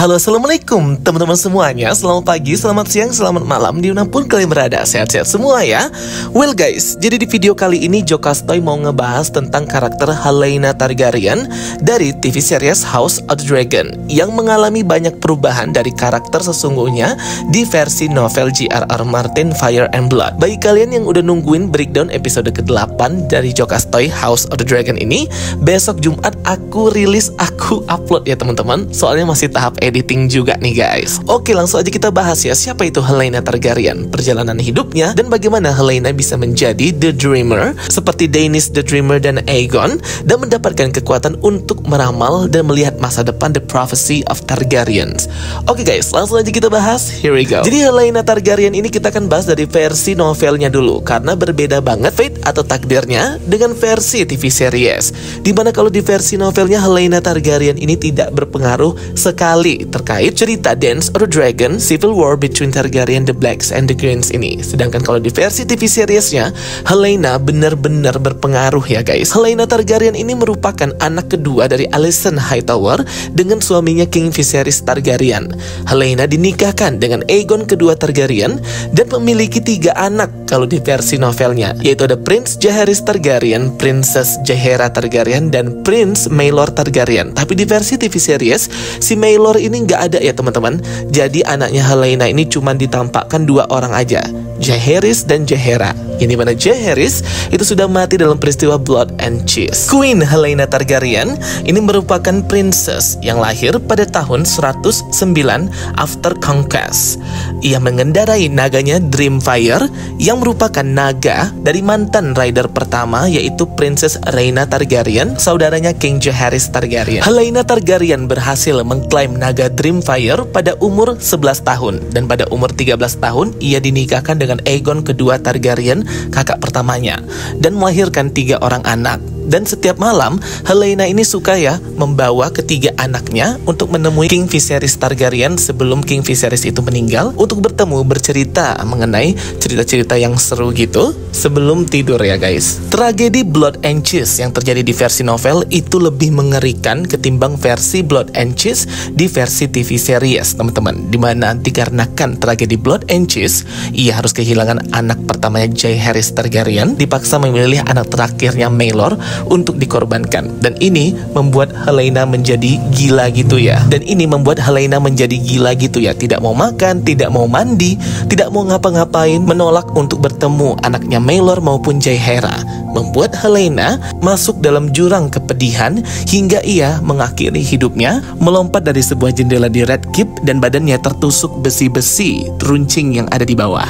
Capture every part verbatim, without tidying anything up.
Halo, assalamualaikum teman-teman semuanya. Selamat pagi, selamat siang, selamat malam dimanapun kalian berada. Sehat-sehat semua ya. Well guys, jadi di video kali ini Jokastoy mau ngebahas tentang karakter Helaena Targaryen dari T V series House of the Dragon yang mengalami banyak perubahan dari karakter sesungguhnya di versi novel J R R Martin Fire and Blood. Bagi kalian yang udah nungguin breakdown episode ke delapan dari Jokastoy House of the Dragon ini, besok Jumat aku rilis, aku upload ya teman-teman. Soalnya masih tahap editing juga nih guys. Oke, langsung aja kita bahas ya, siapa itu Helaena Targaryen, perjalanan hidupnya, dan bagaimana Helaena bisa menjadi The Dreamer seperti Daenerys The Dreamer dan Aegon, dan mendapatkan kekuatan untuk meramal dan melihat masa depan, The Prophecy of Targaryens. Oke guys, langsung aja kita bahas. Here we go. Jadi Helaena Targaryen ini kita akan bahas dari versi novelnya dulu, karena berbeda banget fate atau takdirnya dengan versi T V series, dimana kalau di versi novelnya Helaena Targaryen ini tidak berpengaruh sekali terkait cerita Dance of the Dragon Civil War between Targaryen the Blacks and the Greens ini. Sedangkan kalau di versi T V seriesnya, Helaena benar-benar berpengaruh ya guys. Helaena Targaryen ini merupakan anak kedua dari Alison Hightower dengan suaminya King Viserys Targaryen. Helaena dinikahkan dengan Aegon kedua Targaryen dan memiliki tiga anak kalau di versi novelnya, yaitu ada Prince Jaehaerys Targaryen, Princess Jaehaera Targaryen, dan Prince Maelor Targaryen. Tapi di versi T V series, si Maelor ini ini nggak ada ya teman-teman. Jadi anaknya Helaena ini cuma ditampakkan dua orang aja, Jaehaerys dan Jaehaera. Yang dimana Jaehaerys itu sudah mati dalam peristiwa Blood and Cheese. Queen Helaena Targaryen ini merupakan princess yang lahir pada tahun seratus sembilan after conquest. Ia mengendarai naganya Dreamfire yang merupakan naga dari mantan rider pertama, yaitu Princess Rhaena Targaryen, saudaranya King Jaehaerys Targaryen. Helaena Targaryen berhasil mengklaim naga Dreamfire pada umur sebelas tahun, dan pada umur tiga belas tahun ia dinikahkan dengan Aegon kedua Targaryen, kakak pertamanya, dan melahirkan tiga orang anak. Dan setiap malam Helaena ini suka ya membawa ketiga anaknya untuk menemui King Viserys Targaryen sebelum King Viserys itu meninggal, untuk bertemu bercerita mengenai cerita-cerita yang seru gitu sebelum tidur ya guys. Tragedi Blood and Cheese yang terjadi di versi novel itu lebih mengerikan ketimbang versi Blood and Cheese di versi T V series teman-teman, dimana dikarenakan tragedi Blood and Cheese ia harus kehilangan anak pertamanya Jaehaerys Targaryen, dipaksa memilih anak terakhirnya Maelor untuk dikorbankan. Dan ini membuat Helaena menjadi gila gitu ya. Dan ini membuat Helaena menjadi gila gitu ya. Tidak mau makan, tidak mau mandi, tidak mau ngapa-ngapain, menolak untuk bertemu anaknya Maelor maupun Jaehaera. Membuat Helaena masuk dalam jurang kepedihan hingga ia mengakhiri hidupnya melompat dari sebuah jendela di Red Keep dan badannya tertusuk besi-besi runcing yang ada di bawah.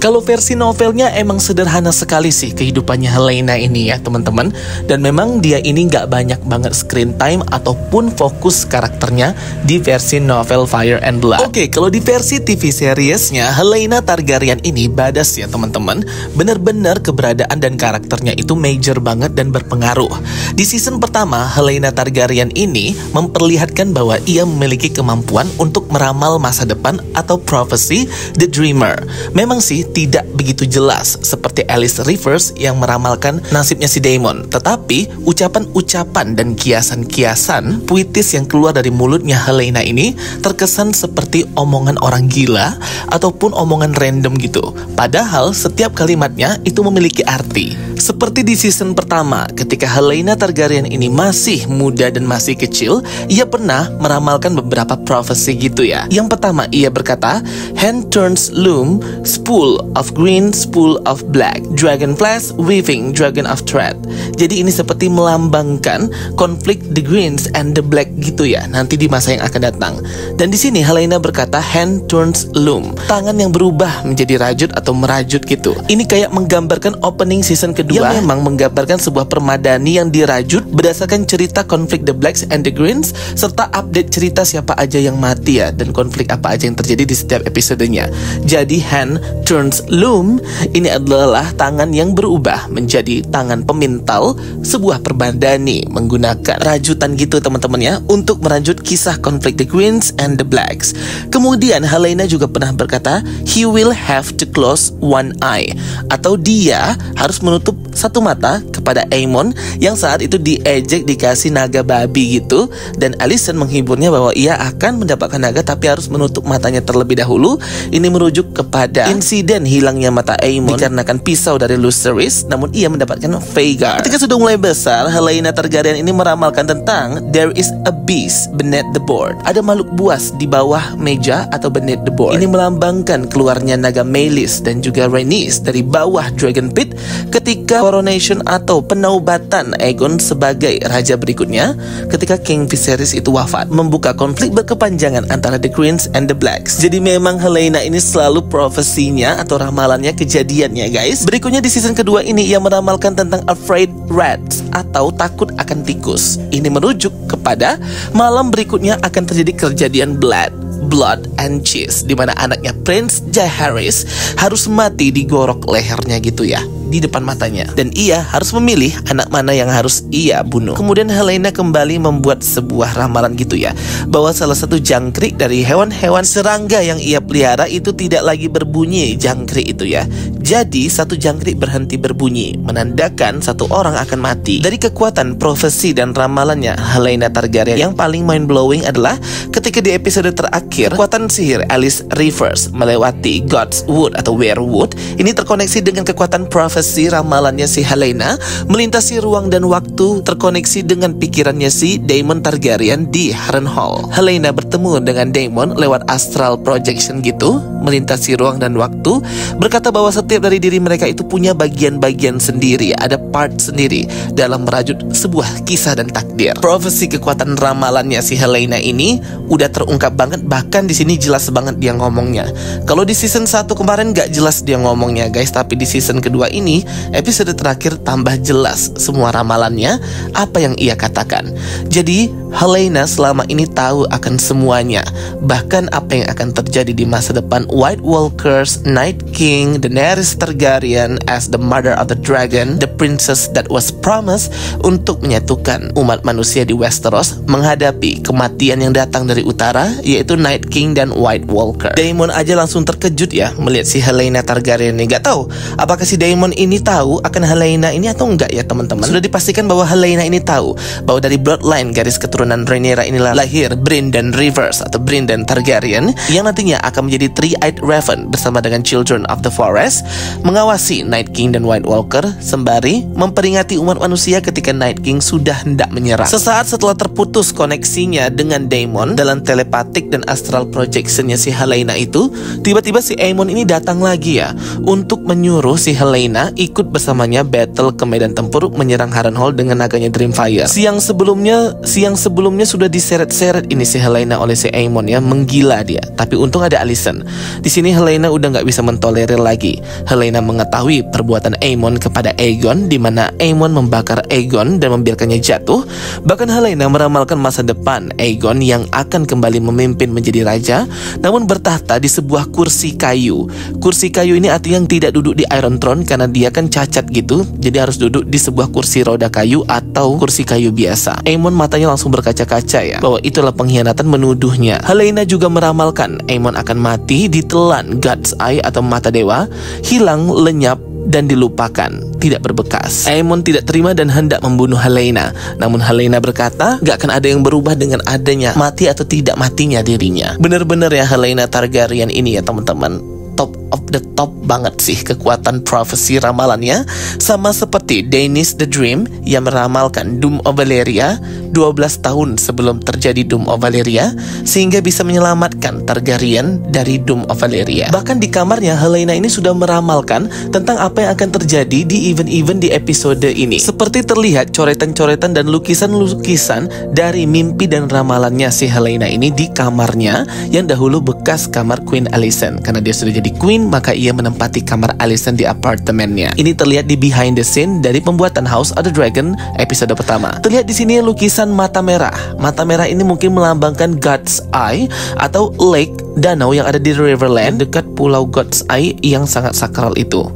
Kalau versi novelnya emang sederhana sekali sih kehidupannya Helaena ini ya teman-teman. Dan memang dia ini nggak banyak banget screen time ataupun fokus karakternya di versi novel Fire and Blood. Oke, kalau di versi T V seriesnya Helaena Targaryen ini badass ya teman-teman. Bener-bener keberadaan dan karakternya itu major banget dan berpengaruh. Di season pertama Helaena Targaryen ini memperlihatkan bahwa ia memiliki kemampuan untuk meramal masa depan atau prophecy The Dreamer. Memang sih tidak begitu jelas seperti Alys Rivers yang meramalkan nasibnya si Daemon, tetapi ucapan-ucapan dan kiasan-kiasan puitis yang keluar dari mulutnya Helaena ini terkesan seperti omongan orang gila ataupun omongan random gitu, padahal setiap kalimatnya itu memiliki arti. Seperti di season pertama ketika Helaena Targaryen ini masih muda dan masih kecil, ia pernah meramalkan beberapa prophecy gitu ya. Yang pertama ia berkata, hand turns loom, spool of green, spool of black, dragon flash, weaving, dragon of thread. Jadi ini seperti melambangkan konflik the greens and the black gitu ya, nanti di masa yang akan datang. Dan di sini Helaena berkata hand turns loom, tangan yang berubah menjadi rajut atau merajut gitu. Ini kayak menggambarkan opening season kedua yang memang menggambarkan sebuah permadani yang dirajut berdasarkan cerita konflik the blacks and the greens, serta update cerita siapa aja yang mati ya, dan konflik apa aja yang terjadi di setiap episodenya. Jadi hand turns loom ini adalah tangan yang berubah menjadi tangan pemintal sebuah perbandani menggunakan rajutan gitu teman-teman ya, untuk merajut kisah konflik the greens and the blacks. Kemudian Helaena juga pernah berkata, he will have to close one eye, atau dia harus menutup satu mata kepada Aemon yang saat itu diejek dikasih naga babi gitu, dan Alicent menghiburnya bahwa ia akan mendapatkan naga tapi harus menutup matanya terlebih dahulu. Ini merujuk kepada insiden hilangnya mata Aemon dikarenakan pisau dari Lucerys, namun ia mendapatkan Vhagar. Ketika sudah mulai besar, Helaena Targaryen ini meramalkan tentang there is a beast beneath the board. Ada makhluk buas di bawah meja atau beneath the board. Ini melambangkan keluarnya naga Meleys dan juga Rhaenys dari bawah Dragon Pit ketika coronation atau penaubatan Aegon sebagai raja berikutnya ketika King Viserys itu wafat, membuka konflik berkepanjangan antara the Greens and the Blacks. Jadi memang Helaena ini selalu profesinya atau ramalannya kejadiannya, guys. Berikutnya di season kedua ini ia meramalkan tentang afraid rats atau takut akan tikus. Ini merujuk kepada malam berikutnya akan terjadi kejadian Blood Blood and Cheese, di mana anaknya Prince Jaehaerys harus mati digorok lehernya gitu ya, di depan matanya, dan ia harus memilih anak mana yang harus ia bunuh. Kemudian Helaena kembali membuat sebuah ramalan gitu ya, bahwa salah satu jangkrik dari hewan-hewan serangga yang ia pelihara itu tidak lagi berbunyi jangkrik itu ya. Jadi satu jangkrik berhenti berbunyi, menandakan satu orang akan mati. Dari kekuatan profesi dan ramalannya Helaena Targaryen, yang paling mind blowing adalah ketika di episode terakhir kekuatan sihir Alys Rivers melewati God's Wood atau Weirwood ini terkoneksi dengan kekuatan profesi si ramalannya si Helaena melintasi ruang dan waktu, terkoneksi dengan pikirannya si Daemon Targaryen di Harrenhal. Helaena bertemu dengan Daemon lewat astral projection gitu, melintasi ruang dan waktu, berkata bahwa setiap dari diri mereka itu punya bagian-bagian sendiri, ada part sendiri dalam merajut sebuah kisah dan takdir. Profesi kekuatan ramalannya si Helaena ini udah terungkap banget, bahkan di sini jelas banget dia ngomongnya. Kalau di season satu kemarin gak jelas dia ngomongnya, guys, tapi di season kedua ini episode terakhir tambah jelas semua ramalannya, apa yang ia katakan. Jadi Helaena selama ini tahu akan semuanya, bahkan apa yang akan terjadi di masa depan White Walkers, Night King, Daenerys Targaryen as the Mother of the Dragon, the Princess that was promised, untuk menyatukan umat manusia di Westeros menghadapi kematian yang datang dari utara, yaitu Night King dan White Walker. Daemon aja langsung terkejut ya melihat si Helaena Targaryen ini. Gak tahu apakah si Daemon ini tahu akan Helaena ini atau enggak ya teman-teman. Sudah dipastikan bahwa Helaena ini tahu bahwa dari bloodline garis keturunan Rhaenyra inilah lahir Brynn dan Rivers atau Brynn dan Targaryen, yang nantinya akan menjadi Three-Eyed Raven bersama dengan Children of the Forest, mengawasi Night King dan White Walker sembari memperingati umat manusia ketika Night King sudah hendak menyerang. Sesaat setelah terputus koneksinya dengan Daemon dalam telepatik dan astral projectionnya si Helaena itu, tiba-tiba si Aemon ini datang lagi ya untuk menyuruh si Helaena ikut bersamanya battle ke medan tempur menyerang Harrenhal dengan naganya Dreamfire. Siang sebelumnya, siang sebelumnya sudah diseret-seret ini si Helaena oleh si Aemon ya, menggila dia. Tapi untung ada Alicent. Di sini Helaena udah nggak bisa mentolerir lagi. Helaena mengetahui perbuatan Aemon kepada Aegon, di mana Aemon membakar Aegon dan membiarkannya jatuh. Bahkan Helaena meramalkan masa depan Aegon yang akan kembali memimpin menjadi raja, namun bertahta di sebuah kursi kayu. Kursi kayu ini artinya yang tidak duduk di Iron Throne karena dia dia kan cacat gitu, jadi harus duduk di sebuah kursi roda kayu atau kursi kayu biasa. Aemon matanya langsung berkaca-kaca ya, bahwa itulah pengkhianatan menuduhnya. Helaena juga meramalkan Aemon akan mati ditelan God's Eye atau mata dewa, hilang, lenyap, dan dilupakan, tidak berbekas. Aemon tidak terima dan hendak membunuh Helaena. Namun Helaena berkata, gak akan ada yang berubah dengan adanya mati atau tidak matinya dirinya. Bener-bener ya Helaena Targaryen ini ya teman-teman, top of the top banget sih kekuatan profesi ramalannya. Sama seperti Daenerys the Dream yang meramalkan Doom of Valyria dua belas tahun sebelum terjadi Doom of Valyria, sehingga bisa menyelamatkan Targaryen dari Doom of Valyria. Bahkan di kamarnya Helaena ini sudah meramalkan tentang apa yang akan terjadi di event-event di episode ini. Seperti terlihat coretan-coretan dan lukisan-lukisan dari mimpi dan ramalannya si Helaena ini di kamarnya, yang dahulu bekas kamar Queen Alicent. Karena dia sudah jadi Queen, maka ia menempati kamar Alicent di apartemennya. Ini terlihat di behind the scene dari pembuatan House of the Dragon episode pertama. Terlihat di sini lukisan mata merah. Mata merah ini mungkin melambangkan God's Eye atau lake, danau yang ada di Riverland dekat pulau God's Eye yang sangat sakral itu.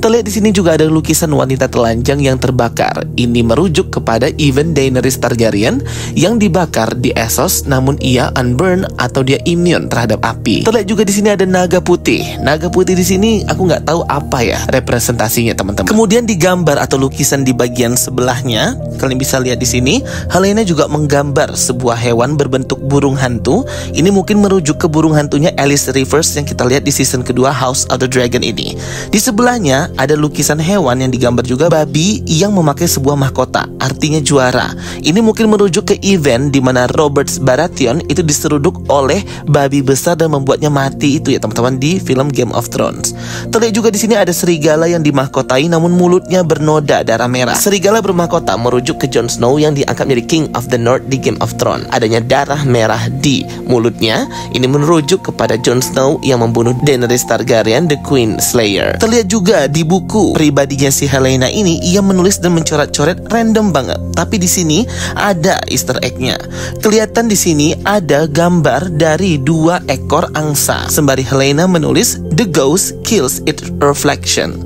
Terlihat di sini juga ada lukisan wanita telanjang yang terbakar. Ini merujuk kepada event Daenerys Targaryen yang dibakar di Essos, namun ia unburn atau dia immune terhadap api. Terlihat juga di sini ada naga putih. Naga putih di sini aku nggak tahu apa ya representasinya, teman-teman. Kemudian di gambar atau lukisan di bagian sebelahnya, kalian bisa lihat di sini Helaena juga menggambar sebuah hewan berbentuk burung hantu. Ini mungkin merujuk ke burung hantunya Alys Rivers yang kita lihat di season kedua House of the Dragon ini. Di sebelahnya ada lukisan hewan yang digambar juga babi yang memakai sebuah mahkota, artinya juara. Ini mungkin merujuk ke event di mana Robert Baratheon itu diseruduk oleh babi besar dan membuatnya mati itu ya teman-teman, di film Game of Thrones. Terlihat juga di sini ada serigala yang dimahkotai namun mulutnya bernoda darah merah. Serigala bermahkota merujuk ke Jon Snow yang diangkat menjadi King of the North di Game of Thrones. Adanya darah merah di mulutnya ini merujuk kepada Jon Snow yang membunuh Daenerys Targaryen, The Queen Slayer. Terlihat juga di buku pribadinya si Helaena ini, ia menulis dan mencoret-coret random banget. Tapi di sini ada Easter egg-nya. Kelihatan di sini ada gambar dari dua ekor angsa. Sembari Helaena menulis The Ghost Kills Its Reflection.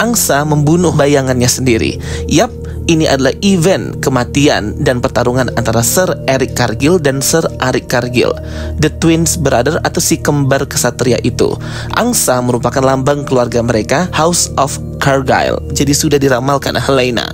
Angsa membunuh bayangannya sendiri. Yap, ini adalah event kematian dan pertarungan antara Sir Eric Cargill dan Sir Eric Cargill, The Twins Brother atau si kembar kesatria itu. Angsa merupakan lambang keluarga mereka, House of Cargill. Jadi sudah diramalkan Helaena.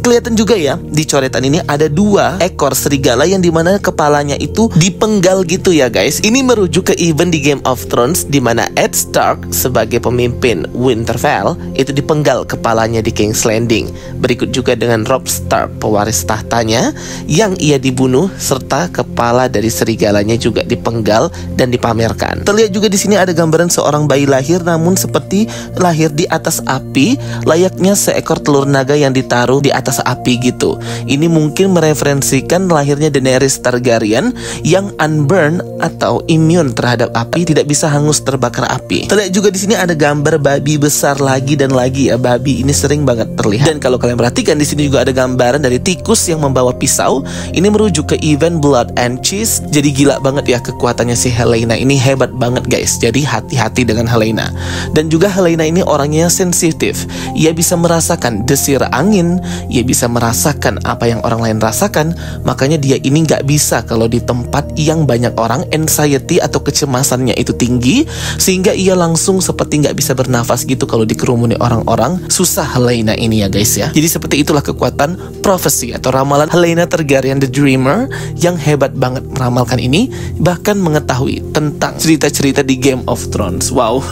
Kelihatan juga ya di coretan ini ada dua ekor serigala yang dimana kepalanya itu dipenggal gitu ya guys. Ini merujuk ke event di Game of Thrones dimana Ed Stark sebagai pemimpin Winterfell itu dipenggal kepalanya di King's Landing. Berikut juga dengan Robb Stark, pewaris tahtanya, yang ia dibunuh serta kepala dari serigalanya juga dipenggal dan dipamerkan. Terlihat juga di sini ada gambaran seorang bayi lahir namun seperti lahir di atas api, layaknya seekor telur naga yang ditaruh di atas api gitu. Ini mungkin mereferensikan lahirnya Daenerys Targaryen yang unburned atau immune terhadap api, tidak bisa hangus terbakar api. Terlihat juga di sini ada gambar babi besar lagi dan lagi ya. Babi ini sering banget terlihat. Dan kalau kalian perhatikan di sini juga ada gambaran dari tikus yang membawa pisau. Ini merujuk ke event Blood and Cheese. Jadi gila banget ya kekuatannya si Helaena ini, hebat banget guys. Jadi hati-hati dengan Helaena. Dan juga Helaena ini orangnya sensitif. Ia bisa merasakan desir angin, ia bisa merasakan apa yang orang lain rasakan. Makanya dia ini nggak bisa kalau di tempat yang banyak orang, anxiety atau kecemasannya itu tinggi, sehingga ia langsung seperti nggak bisa bernafas gitu kalau dikerumuni orang-orang. Susah Helaena ini ya guys ya. Jadi seperti itulah kekuatan profesi atau ramalan Helaena Targaryen The Dreamer yang hebat banget meramalkan ini, bahkan mengetahui tentang cerita-cerita di Game of Thrones. Wow.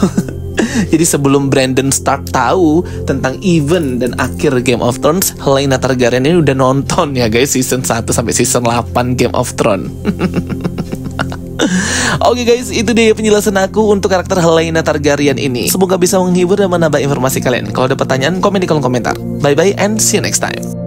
Jadi sebelum Brandon Stark tahu tentang event dan akhir Game of Thrones, Helaena Targaryen ini udah nonton ya guys season satu sampai season delapan Game of Thrones. Oke okay guys, itu dia penjelasan aku untuk karakter Helaena Targaryen ini. Semoga bisa menghibur dan menambah informasi kalian. Kalau ada pertanyaan, komen di kolom komentar. Bye bye and see you next time.